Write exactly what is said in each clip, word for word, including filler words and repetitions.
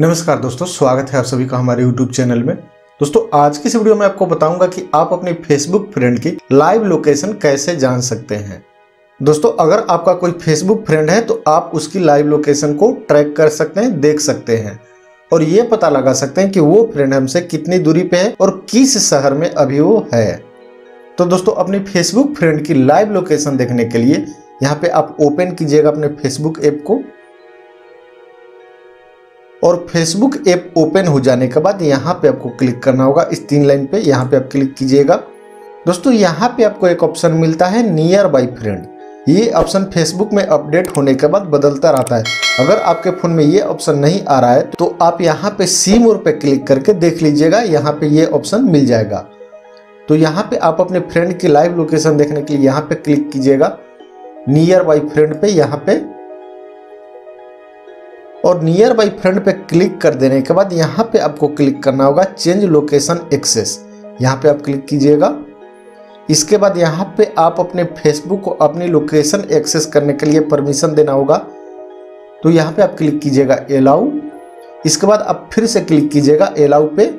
नमस्कार दोस्तों, स्वागत है आप सभी का हमारे यूट्यूब चैनल में। दोस्तों आज की इस वीडियो में आपको बताऊंगा कि आप अपने फेसबुक फ्रेंड की लाइव लोकेशन कैसे जान सकते हैं। दोस्तों अगर आपका कोई फेसबुक फ्रेंड है तो आप उसकी लाइव लोकेशन को ट्रैक कर सकते हैं, देख सकते हैं और ये पता लगा सकते हैं कि वो फ्रेंड हमसे कितनी दूरी पे है और किस शहर में अभी वो है। तो दोस्तों अपनी फेसबुक फ्रेंड की लाइव लोकेशन देखने के लिए यहाँ पे आप ओपन कीजिएगा अपने फेसबुक ऐप को और फेसबुक ऐप ओपन हो जाने के बाद यहाँ पे आपको क्लिक करना होगा इस तीन लाइन पे। यहाँ पे आप क्लिक कीजिएगा। दोस्तों यहाँ पे आपको एक ऑप्शन मिलता है नियर बाई फ्रेंड। ये ऑप्शन फेसबुक में अपडेट होने के बाद बदलता रहता है। अगर आपके फ़ोन में ये ऑप्शन नहीं आ रहा है तो आप यहाँ पे सी मोर पे क्लिक करके देख लीजिएगा, यहाँ पे ये ऑप्शन मिल जाएगा। तो यहाँ पे आप अपने फ्रेंड की लाइव लोकेशन देखने के लिए यहाँ पे क्लिक कीजिएगा नियर बाई फ्रेंड पे। यहाँ पे और नियर बाई फ्रेंड पे क्लिक कर देने के बाद यहाँ पे आपको क्लिक करना होगा चेंज लोकेशन एक्सेस। यहाँ पे आप क्लिक कीजिएगा। इसके बाद यहाँ पे आप अपने फेसबुक को अपनी लोकेशन एक्सेस करने के लिए परमिशन देना होगा। तो यहाँ पे आप क्लिक कीजिएगा एलाउ। इसके बाद आप फिर से क्लिक कीजिएगा एलाउ पे।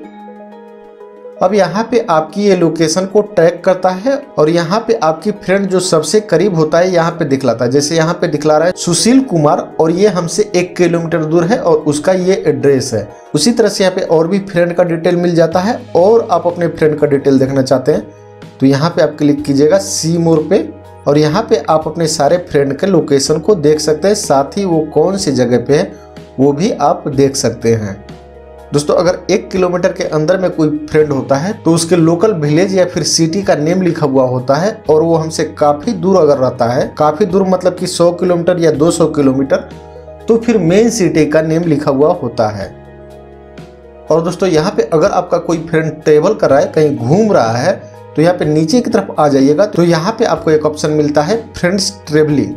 अब यहाँ पे आपकी ये लोकेशन को ट्रैक करता है और यहाँ पे आपकी फ्रेंड जो सबसे करीब होता है यहाँ पे दिखलाता है। जैसे यहाँ पे दिखला रहा है सुशील कुमार और ये हमसे एक किलोमीटर दूर है और उसका ये एड्रेस है। उसी तरह से यहाँ पे और भी फ्रेंड का डिटेल मिल जाता है। और आप अपने फ्रेंड का डिटेल देखना चाहते हैं तो यहाँ पे आप क्लिक कीजिएगा सी मोर पे और यहाँ पे आप अपने सारे फ्रेंड के लोकेशन को देख सकते हैं, साथ ही वो कौन सी जगह पे है वो भी आप देख सकते हैं। दोस्तों अगर एक किलोमीटर के अंदर में कोई फ्रेंड होता है तो उसके लोकल विलेज या फिर सिटी का नेम लिखा हुआ होता है और वो हमसे काफ़ी दूर अगर रहता है, काफ़ी दूर मतलब कि सौ किलोमीटर या दो सौ किलोमीटर, तो फिर मेन सिटी का नेम लिखा हुआ होता है। और दोस्तों यहाँ पे अगर आपका कोई फ्रेंड ट्रेवल कर रहा है, कहीं घूम रहा है, तो यहाँ पे नीचे की तरफ आ जाइएगा। तो यहाँ पर आपको एक ऑप्शन मिलता है फ्रेंड्स ट्रेवलिंग।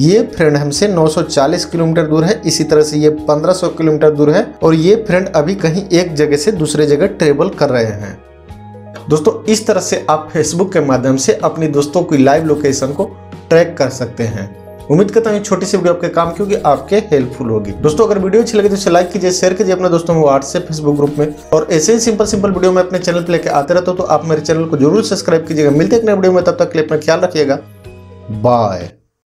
ये फ्रेंड हमसे नौ सौ चालीस किलोमीटर दूर है, इसी तरह से ये पंद्रह सौ किलोमीटर दूर है और ये फ्रेंड अभी कहीं एक जगह से दूसरे जगह ट्रेवल कर रहे हैं। दोस्तों इस तरह से आप फेसबुक के माध्यम से अपने दोस्तों की लाइव लोकेशन को ट्रैक कर सकते हैं। उम्मीद करता हूँ छोटी सी वीडियो आपके काम की होगी, आपके हेल्पफुल होगी। दोस्तों अगर वीडियो अच्छी लगे तो इसे लाइक कीजिए, शेयर कीजिए अपने दोस्तों में व्हाट्सएप फेसबुक ग्रुप में और ऐसे ही सिंपल सिंपल वीडियो में अपने चैनल पर लेकर आते रहते हो तो आप मेरे चैनल को जरूर सब्सक्राइब कीजिएगा। मिलते हैं एक नए वीडियो में, तब तक के लिए अपना ख्याल रखिएगा। बाय।